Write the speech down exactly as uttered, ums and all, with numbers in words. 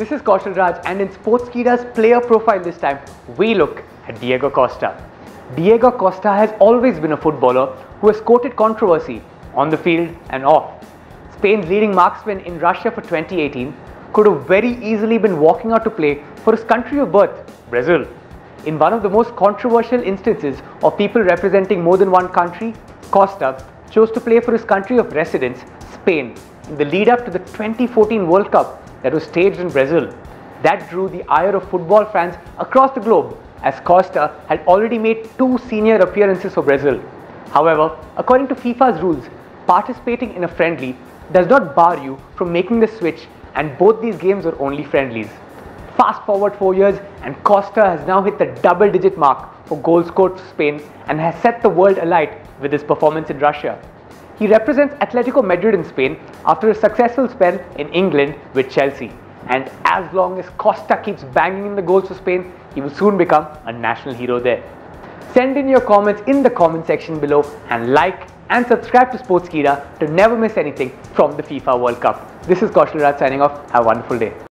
This is Kaushal Raj, and in Sportskeeda's player profile this time, we look at Diego Costa. Diego Costa has always been a footballer who has courted controversy on the field and off. Spain's leading marksman in Russia for twenty eighteen could have very easily been walking out to play for his country of birth, Brazil. In one of the most controversial instances of people representing more than one country, Costa chose to play for his country of residence, Spain, in the lead up to the twenty fourteen World Cup that was staged in Brazil. That drew the ire of football fans across the globe, as Costa had already made two senior appearances for Brazil. However, according to FIFA's rules, participating in a friendly does not bar you from making the switch, and both these games were only friendlies. Fast forward four years and Costa has now hit the double digit mark for goals scored for Spain and has set the world alight with his performance in Russia. He represents Atlético Madrid in Spain after a successful spell in England with Chelsea. And as long as Costa keeps banging in the goals for Spain, he will soon become a national hero there. Send in your comments in the comment section below and like and subscribe to Sportskeeda to never miss anything from the FIFA World Cup. This is Kaushal Raj signing off. Have a wonderful day.